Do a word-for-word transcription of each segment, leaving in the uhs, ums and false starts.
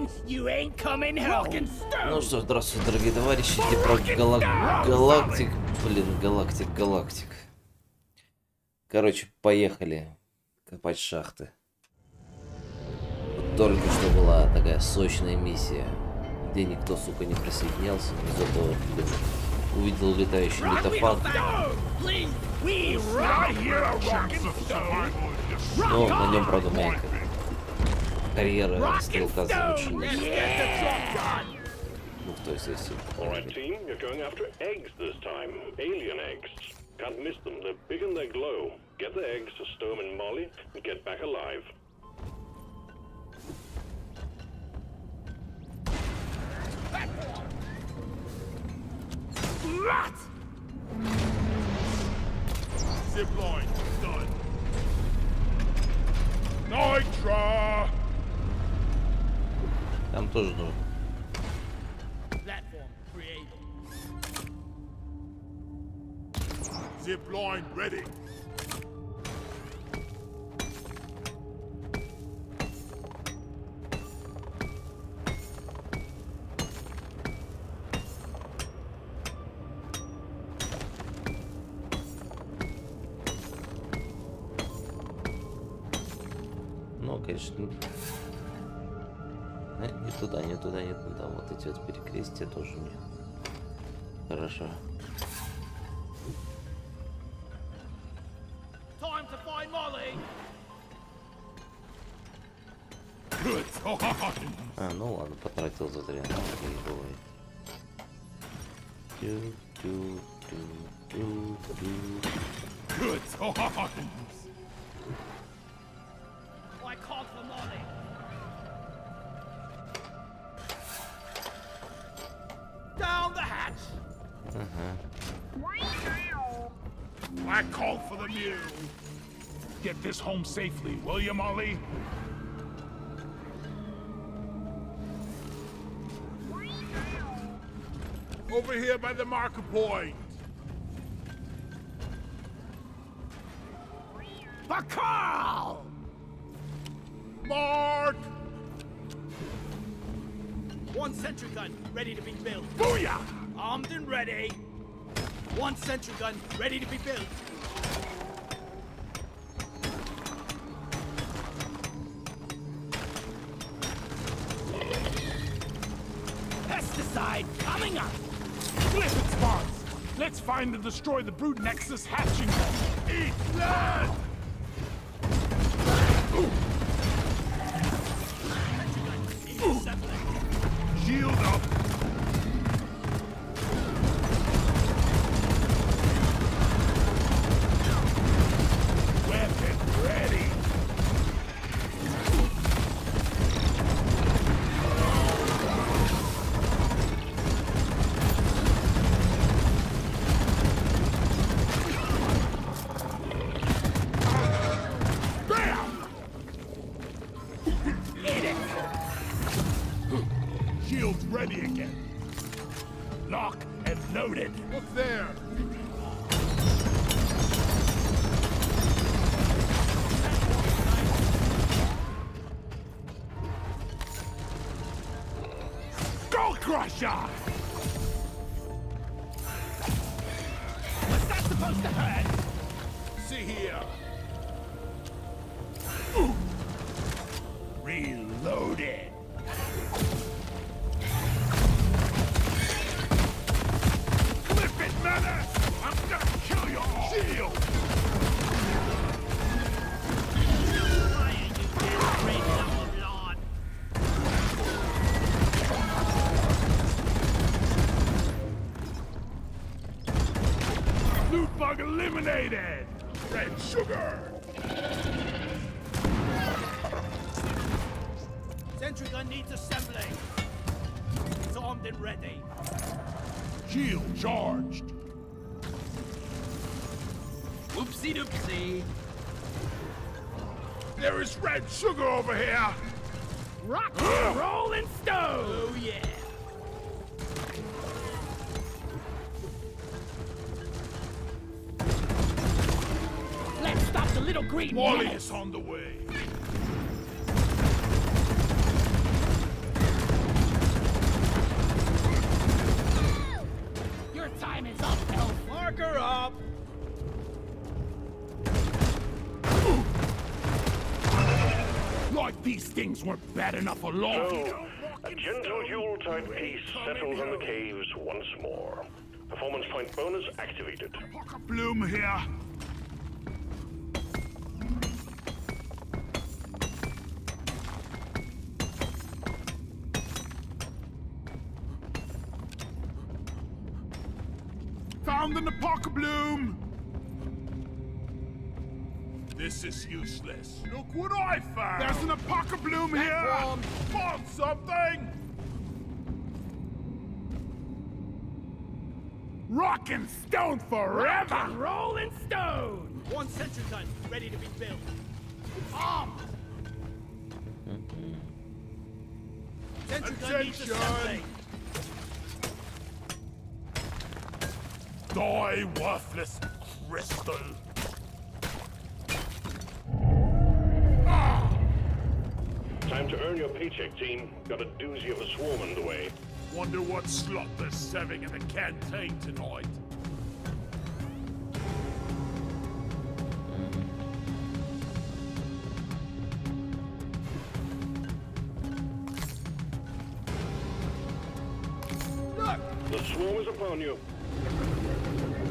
Ну что ж, здравствуйте, дорогие товарищи, Галак... Галактик, блин, Галактик, Галактик. Короче, поехали копать шахты. Вот только что была такая сочная миссия, где никто, сука, не присоединялся, зато увидел летающий литопад. Но на нем, правда, майка. Карьера стрелка заучилась. Ну, кто, естественно. Can't miss them, they're big and they glow. Get the eggs to Sturm and Molly and get back alive. Rat! Zip line, done. Nitra! Там тоже нужно. Zip line ready. Ну, конечно, не туда, не туда, не туда. Вот эти вот перекрестия тоже мне хорошо. А, ну ладно, потратил за зря. I called for the mule. Get this home safely, will you, Molly? Over here by the marker point. Bacal! Mark! One sentry gun ready to be built. Booyah! Armed and ready. One sentry gun ready to be built. Pesticide coming up. Glyphid spawns. Let's find and destroy the brood Nexus hatching. Eat blood. Shield up. Eliminated! Red sugar! Sentry gun needs assembly. It's armed and ready. Shield charged. Oopsie doopsie. There is red sugar over here! Rock and roll and stone! Oh yeah! Green Molly metal. Is on the way. things were bad enough alone. So, a gentle Yuletide peace settles on the caves once more. Performance point bonus activated. Apoca bloom here. Found an Apoca bloom. This is useless. Look what I found! There's an Apoca bloom here! I found something! Rock and stone forever! Rock and roll and stone! One sentry gun ready to be built. Armed! Sentry gun needs something! Die, worthless crystal! Time to earn your paycheck, team. Got a doozy of a swarm underway. Wonder what slot they're serving in the canteen tonight. Look! The swarm is upon you.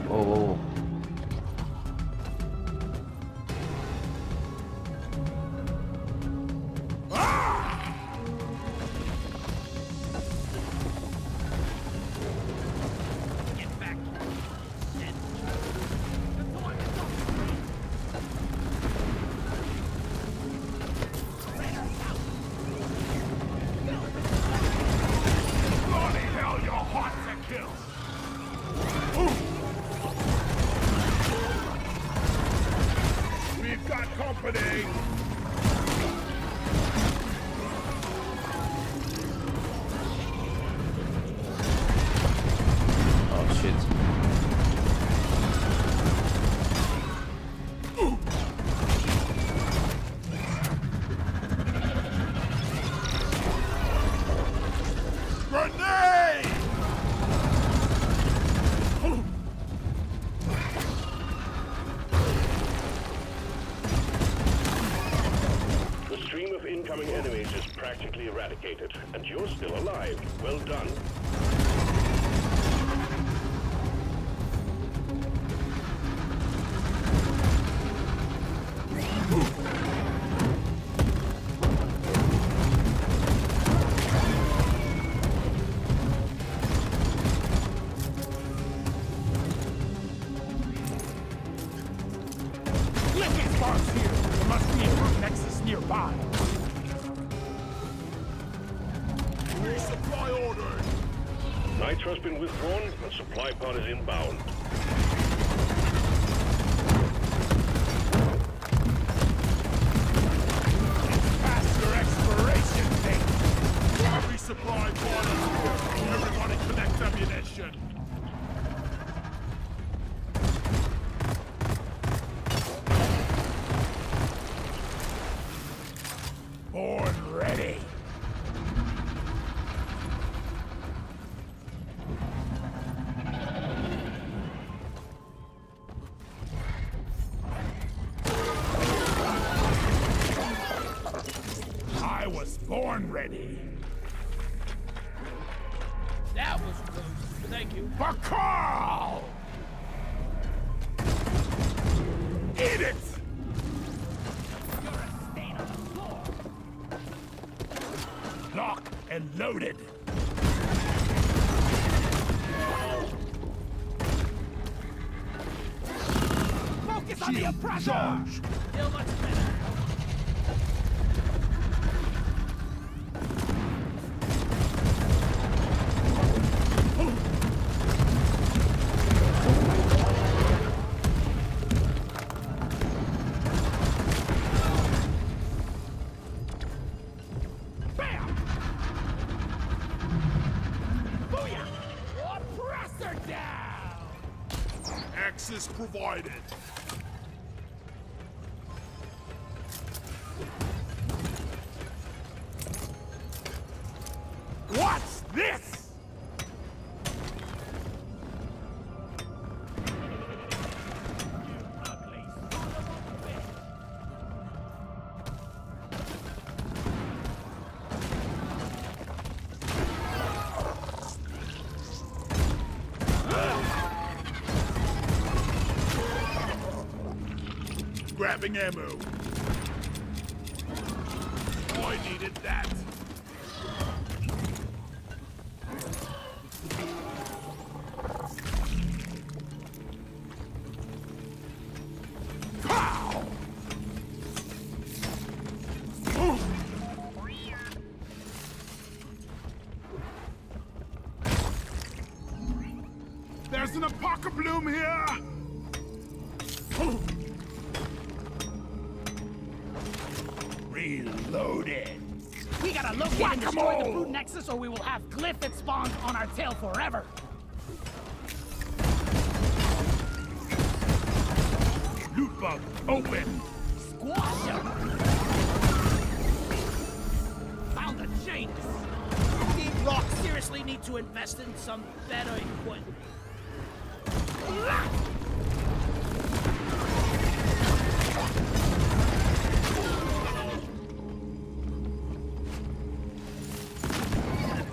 Oh. Eradicated, and you're still alive. Well done. Glyphid bars here. There must be a root nexus nearby. Resupply orders! Nitra's been withdrawn and supply pod is inbound. It's past your expiration date! Resupply pod is here! Everybody collect ammunition! Born ready! Born ready. That was close. Thank you. Bacal! Eat it! You're a stain on the floor. Locked and loaded. Focus on the oppressor! Still much better. Nexus provided. What's this? grabbing ammo. Oh, I needed that. There's an Apoca bloom here! Reloaded! We gotta locate and destroy the food nexus or we will have Glyphid spawns on our tail forever! Loot bug, open! Squash him! Found the jinx! Deep Rock seriously need to invest in some better equipment.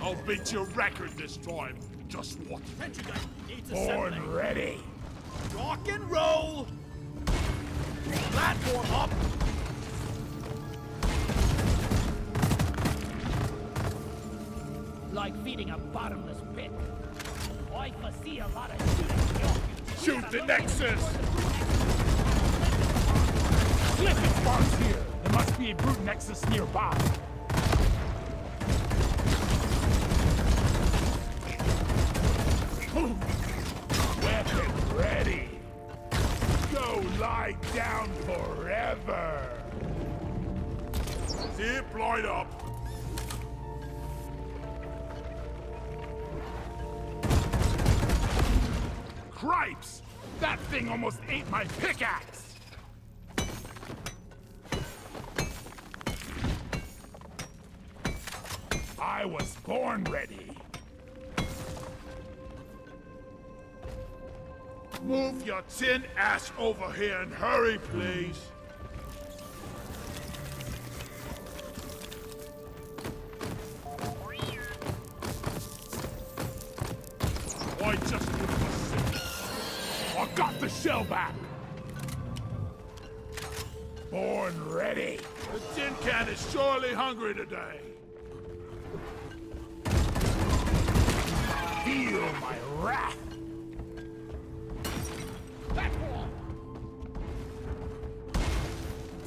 I'll beat your record this time. Just watch. Born ready. Rock and roll. Platform up. Like feeding a bottomless pit. I foresee a lot of shooting. Shoot the Nexus! Glyphid spawns here! There must be a brute Nexus nearby. Weapon ready! Go lie down forever! Zip light up! Cripes! That thing almost ate my pickaxe! I was born ready. Move your tin ass over here and hurry, please. I just... I got the shell back! Born ready! The tin can is surely hungry today! Feel my wrath!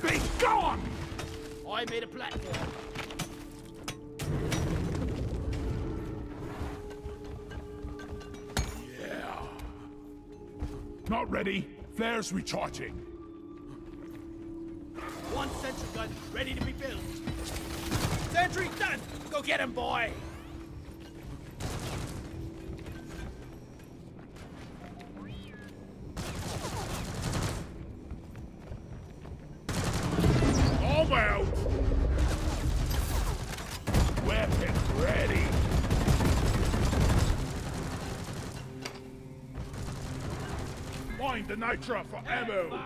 Be gone! I made a platform. Not ready. Flares recharging. One sentry gun ready to be built. Sentry done! Go get him, boy! All out! Weapon ready! Find the Nitra for ammo!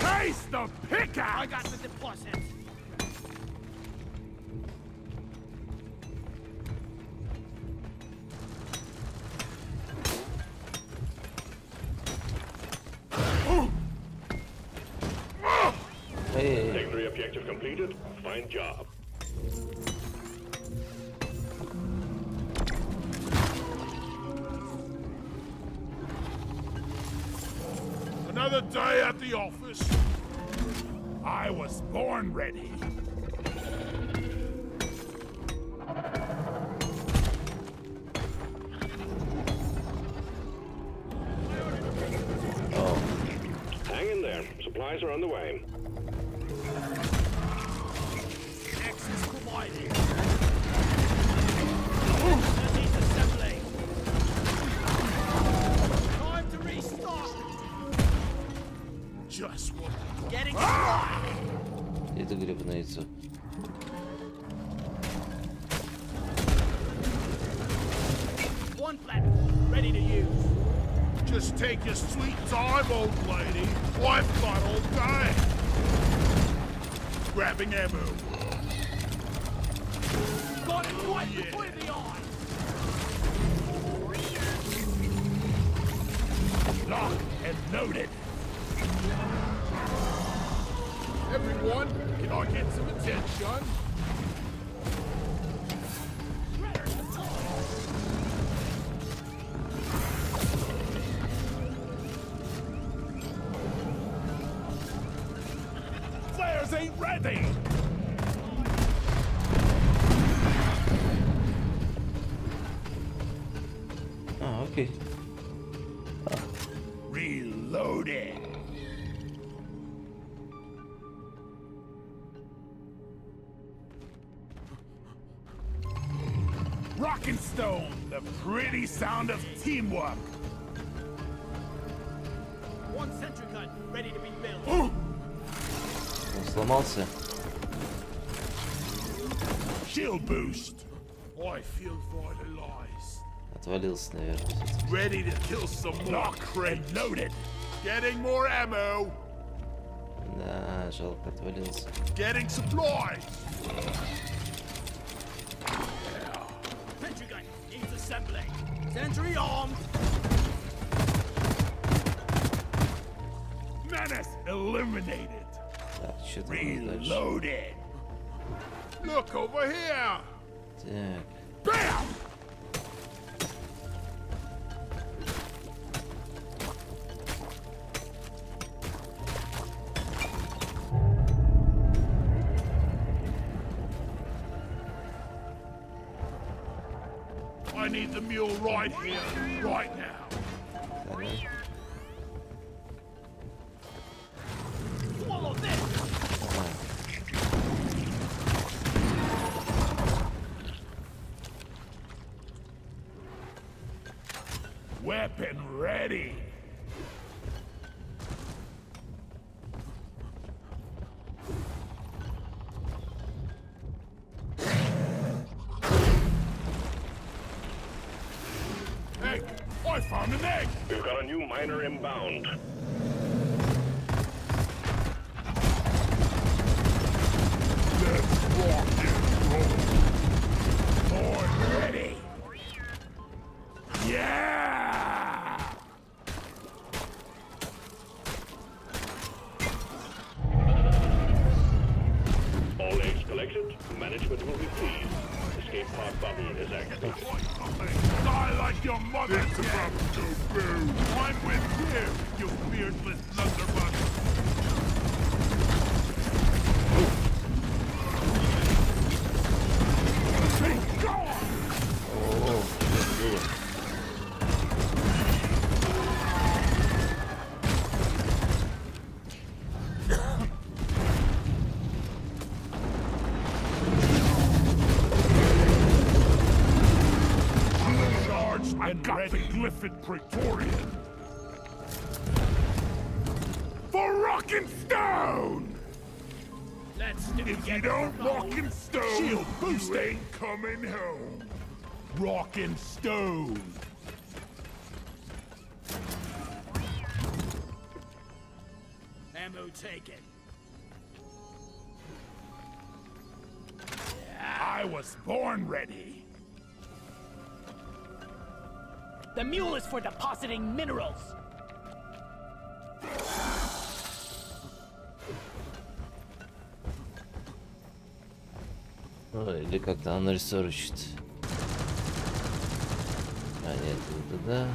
Taste the pickaxe! I got the deposit! Hey. Secondary objective completed. Fine job. Another day at the office. I was born ready. Oh. Hang in there. Supplies are on the way. Nexus colliding. Это гребнается. One flat, ready to use. Just take your sweet time, old lady. I've got all day. Grabbing ammo. got it right yeah. between the eyes! Locked and loaded! Everyone, can I get some attention? Flares ain't ready! Oh, okay. Oh. Reloaded! Rockin' Stone, the pretty sound of teamwork. One sentry gun ready to be built. Сломался. Shield boost. I feel vitalized. Отвалился, наверное. Ready to kill some more. Loaded. Getting more ammo. Да, жалко, отвалился. Getting supplies. Assembly. Sentry armed. Menace eliminated. Reloaded. Look over here. Так. Bam! I need the mule right here, right now. Follow this. Weapon ready. We've got a new miner inbound. Let's rock and roll. More ready. Yeah! All eggs collected. Management will be pleased. Escape pod bubble is active. Die like your mother. It's about to boom. I'm with you, you beardless blunderbuss. Be gone! Oh, let's do it. Glyphid Praetorian for Rockin' Stone. Let's do if you don't Rockin' Stone, shield boost ain't coming home. Rockin' Stone. Ammo taken. I was born ready. The mule is for depositing minerals. Ой, или как-то она ресурсит. А нет, вот туда.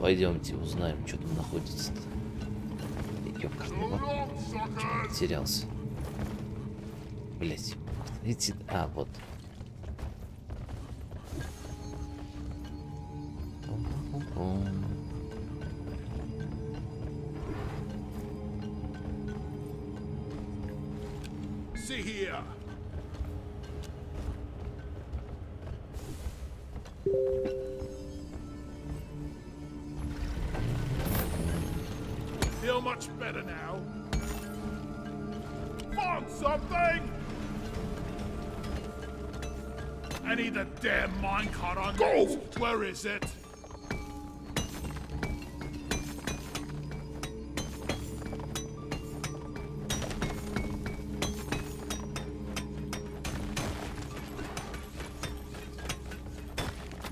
Пойдемте, узнаем, что там находится-то. Ёпкарь, потерялся. Блять, видите? А, вот. I need the damn minecart on gold. Where is it?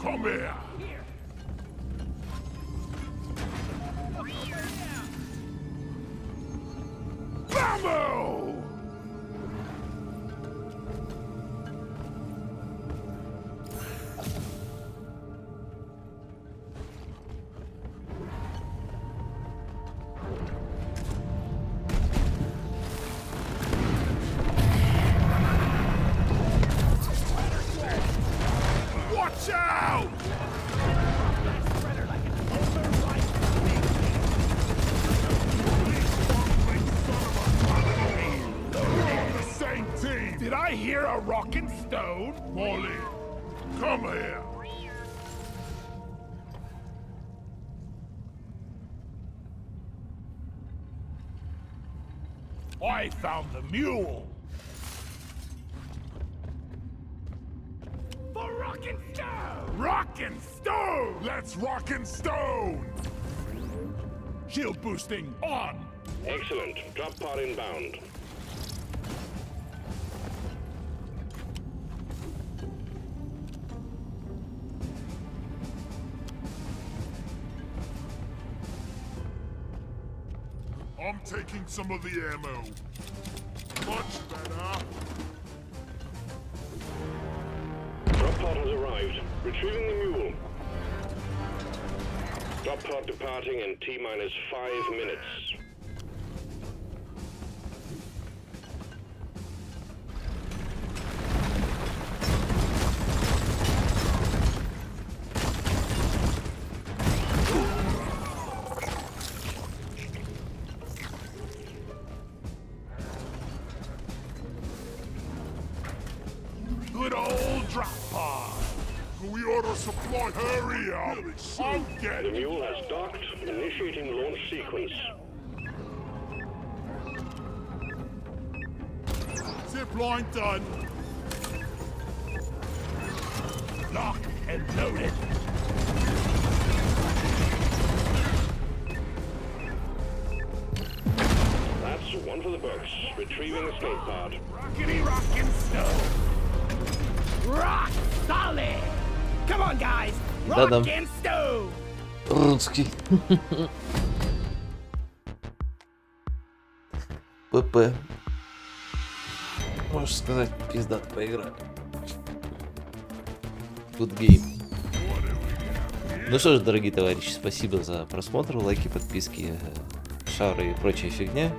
Come here. Molly, come here. I found the mule. For rock and stone. Rock and stone. Let's rock and stone. Shield boosting on. Excellent. Drop pod inbound. I'm taking some of the ammo. Much better. Drop pod has arrived. Retrieving the mule. Drop pod departing in T minus five minutes. The mule has docked, initiating launch sequence. Zipline done. Locked and loaded. That's one for the books. Retrieving the skate pod. Rockety rockin' snow. Rock solid! Come on, guys! Rock and stone! Rudzki. ПП. Можешь сказать, пиздат поиграли. Good game. Ну что ж, дорогие товарищи, спасибо за просмотр, лайки, подписки, шары и прочая фигня.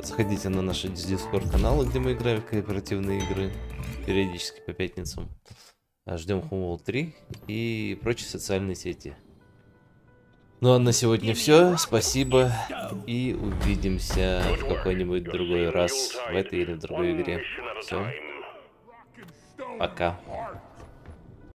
Заходите на наш Discord канал, где мы играем в кооперативные игры периодически по пятницам. Ждем Homeworld три и прочие социальные сети. Ну а на сегодня все. Спасибо. И увидимся в какой-нибудь другой раз в этой или в другой игре. Все. Пока.